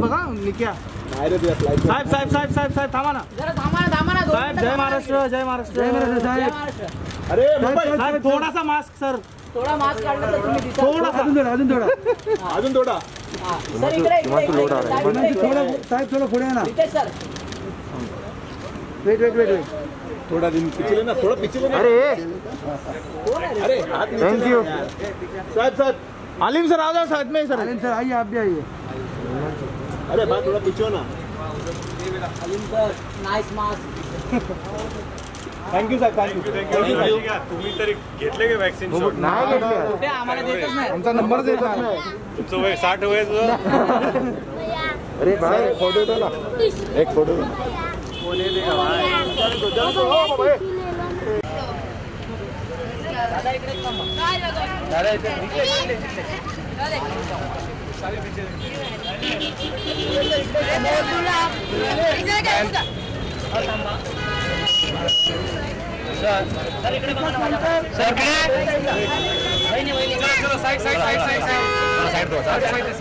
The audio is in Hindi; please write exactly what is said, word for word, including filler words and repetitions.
बघा निक्या साहेब साहेब साहेब साहेब साहेब थांबा ना जरा थांबा ना थांबा ना साहेब जय महाराष्ट्र जय महाराष्ट्र जय महाराष्ट्र अरे साहेब थोड़ा सा मास्क सर थोड़ा मास्क काढला तर तुम्ही दिसता थोड़ा सा अजून थोड़ा अजून थोड़ा अजून थोड़ा सर इकडे थोड़ा साहेब थोड़ा पुढे ना ठीक आहे सर वेट वेट वेट थोड़ा दिन पिछले ना थोड़ा पिछले ना अरे अरे हाथ नीचे थैंक यू साहब साहब आलिम सर आ जाओ साथ में सर आलिम सर आइए आप भी आइए अरे बात थोड़ा पीछो ना Alim sir nice mask thank you sir thank you thank you तुम्ही तरी घेतले का वैक्सीन शॉट नाही घेतलं ते आम्हाला देतच नाही आमचा नंबर देता तुमचं वय साठ वयाचं अरे भाई फोटो दे ना एक फोटो कोणी देगा भाई दादा इकडे थांबा काय लागलं दादा इथे निकले निकले दादा सारे पीछे इकडे थांबा सर इकडे बघा सर इकडे नाही नाही side side side side side side